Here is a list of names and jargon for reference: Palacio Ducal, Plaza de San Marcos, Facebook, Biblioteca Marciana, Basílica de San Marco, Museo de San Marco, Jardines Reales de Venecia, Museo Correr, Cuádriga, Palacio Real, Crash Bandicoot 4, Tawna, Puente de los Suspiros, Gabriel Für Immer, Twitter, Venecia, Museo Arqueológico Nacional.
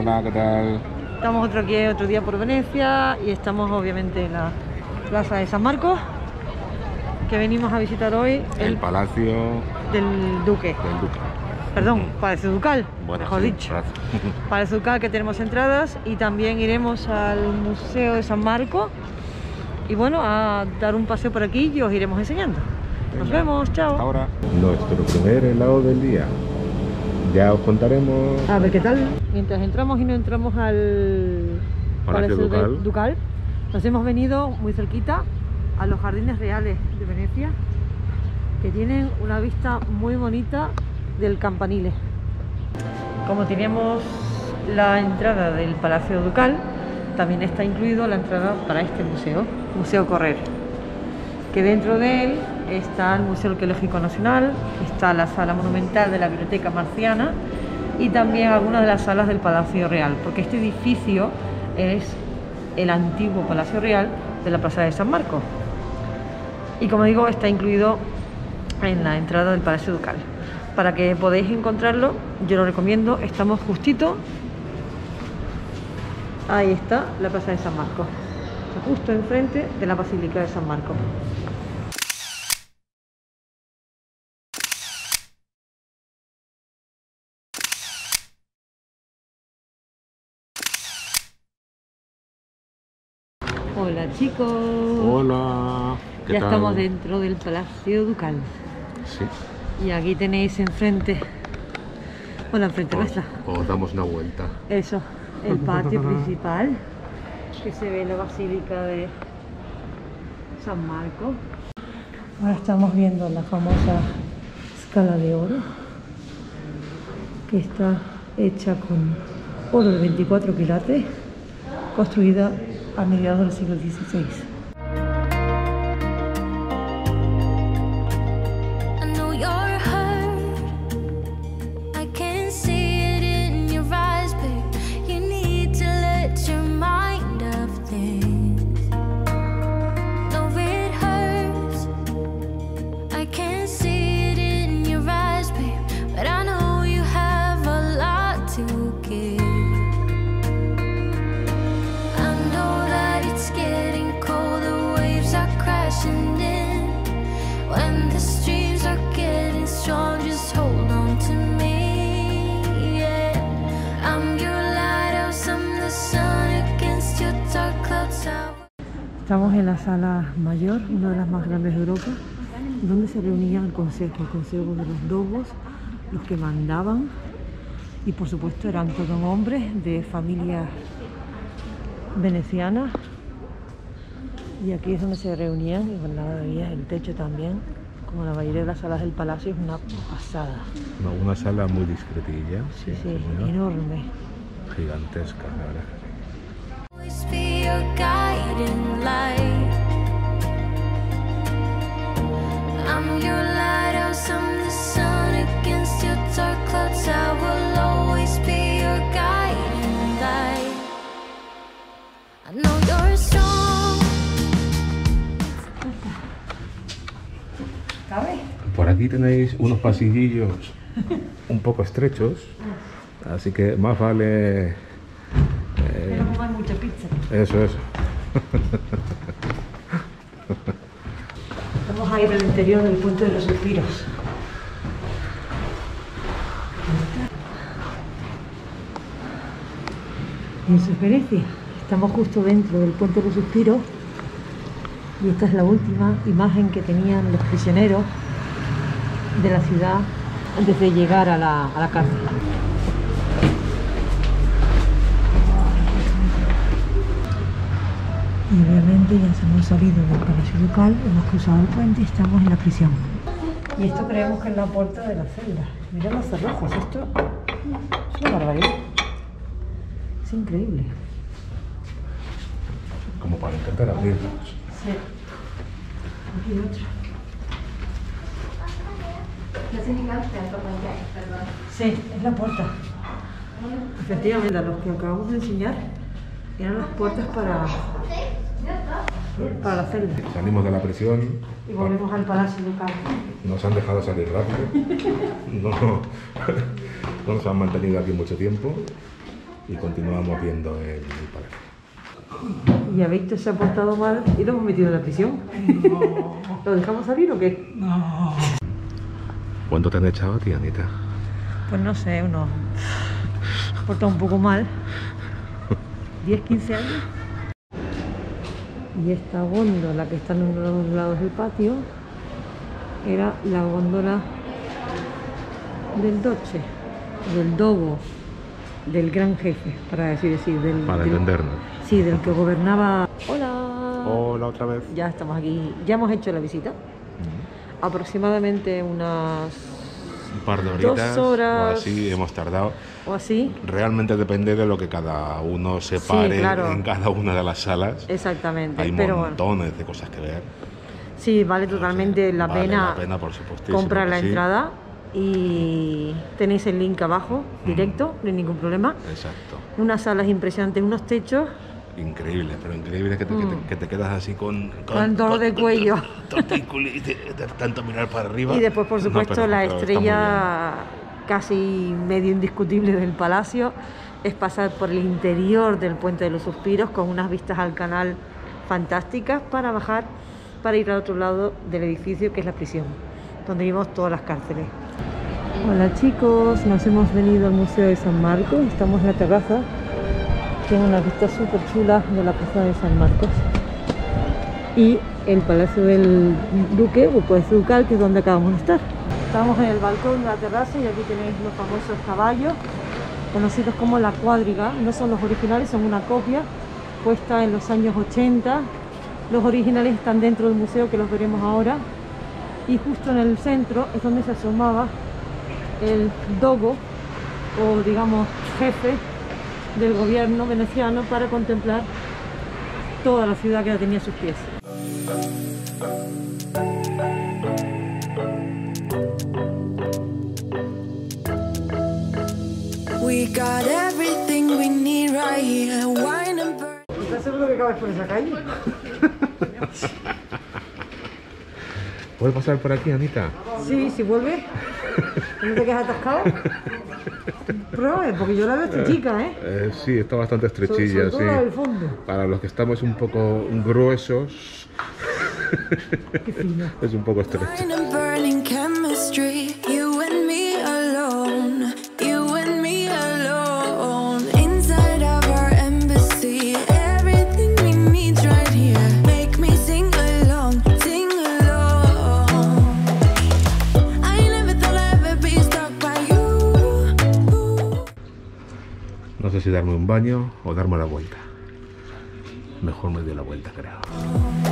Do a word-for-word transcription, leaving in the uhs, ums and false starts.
Hola, ¿qué tal? Estamos otro, aquí, otro día por Venecia y estamos obviamente en la Plaza de San Marcos, que venimos a visitar hoy el, el Palacio del Duque. Del Duque. Perdón, Palacio Ducal, bueno, mejor sí, dicho. Gracias. Palacio Ducal, que tenemos entradas, y también iremos al Museo de San Marco y bueno, a dar un paseo por aquí y os iremos enseñando. Nos vemos, chao. Ahora, nuestro primer helado del día. Ya os contaremos. A ver qué tal. Mientras entramos y no entramos al Palacio Ducal. Ducal, nos hemos venido muy cerquita a los Jardines Reales de Venecia, que tienen una vista muy bonita del campanile. Como teníamos la entrada del Palacio Ducal, también está incluido la entrada para este museo, Museo Correr, que dentro de él está el Museo Arqueológico Nacional, está la sala monumental de la Biblioteca Marciana y también algunas de las salas del Palacio Real, porque este edificio es el antiguo Palacio Real de la Plaza de San Marco. Y como digo, está incluido en la entrada del Palacio Ducal. Para que podáis encontrarlo, yo lo recomiendo, estamos justito. Ahí está la Plaza de San Marco, justo enfrente de la Basílica de San Marco. Hola chicos. Hola. ¿Qué ya tal? Estamos dentro del Palacio Ducal. Sí. Y aquí tenéis enfrente, bueno, enfrente o, nuestra. Os damos una vuelta. Eso, el patio principal, que se ve la Basílica de San Marco. Ahora estamos viendo la famosa escala de oro, que está hecha con oro de veinticuatro quilates, construida a mediados del siglo dieciséis. Estamos en la sala mayor, una de las más grandes de Europa, donde se reunía el consejo, el consejo de los dobos, los que mandaban, y por supuesto eran todos hombres de familias venecianas, y aquí es donde se reunían, y con la bebida, el techo también, como la mayoría de las salas del palacio, es una pasada. No, una sala muy discretilla, sí, sí, enorme, gigantesca, la verdad. Por aquí tenéis unos pasillillos un poco estrechos, así que más vale... Eh, mucha pizza. Eso, eso. Vamos a ir al interior del Puente de los Suspiros. Eso es Venecia. Estamos justo dentro del Puente de los Suspiros y esta es la última imagen que tenían los prisioneros de la ciudad antes de llegar a la, a la cárcel. Y obviamente ya se hemos salido del Palacio Ducal, hemos cruzado el puente y estamos en la prisión. Y esto creemos que es la puerta de la celda. Mirad los cerrojos, esto es una barbaridad. Es increíble. Como para intentar abrirlos. Sí. Aquí otra. Sí, es la puerta. Efectivamente, a los que acabamos de enseñar eran las puertas para... para la celda. Salimos de la prisión y volvemos al Palacio Ducal. Nos han dejado salir rápido. No, no nos han mantenido aquí mucho tiempo. y continuamos viendo el, el palacio. ¿Y habéis se ha portado mal y lo hemos metido en la prisión? No. ¿Lo dejamos salir o qué? No. ¿Cuánto te han echado a ti, Anita? Pues no sé, uno... Me he portado un poco mal. ¿diez, quince años? Y esta góndola que está en uno de los lados del patio era la góndola del Doche, del Dogo, del gran jefe, para decir así, del... Para del, entendernos. Sí, del que gobernaba... ¡Hola! ¡Hola otra vez! Ya estamos aquí, ya hemos hecho la visita. Uh-huh. Aproximadamente unas... Un par de horitas, dos horas, o así hemos tardado. O así. Realmente depende de lo que cada uno se pare, sí, claro, en cada una de las salas. Exactamente. Hay pero montones bueno. de cosas que ver. Sí, vale totalmente, o sea, la, vale pena la pena por supuesto, comprar la sí. entrada. Y tenéis el link abajo, directo, mm. no hay ningún problema. Exacto. Unas salas impresionantes, unos techos increíbles, pero increíbles que te, mm. que te, que te quedas así con... Con dolor de cuello. Y de, de tanto mirar para arriba. Y después, por supuesto, no, pero, la pero estrella casi medio indiscutible del palacio es pasar por el interior del Puente de los Suspiros con unas vistas al canal fantásticas para bajar, para ir al otro lado del edificio que es la prisión, donde vimos todas las cárceles. Hola chicos, nos hemos venido al Museo de San Marco, estamos en la terraza. Tiene unas vistas súper chulas de la Plaza de San Marcos y el Palacio del Duque, o Palacio Ducal, que es donde acabamos de estar. Estamos en el balcón de la terraza y aquí tenéis los famosos caballos, conocidos como la Cuádriga. No son los originales, son una copia puesta en los años ochenta. Los originales están dentro del museo, que los veremos ahora. Y justo en el centro es donde se asomaba el dogo, o digamos jefe del gobierno veneciano, para contemplar toda la ciudad que la tenía a sus pies. ¿Estás seguro que acabas por esa calle? ¿Puedes pasar por aquí, Anita? Sí, si vuelves. ¿No te quedas atascado? Prueba, porque yo la veo estrechita, ¿eh? Eh, sí, está bastante estrechilla, so, sí. Del fondo. Para los que estamos un poco gruesos. Qué fino. Es un poco estrecho. No sé si darme un baño o darme la vuelta. Mejor me doy la vuelta, creo.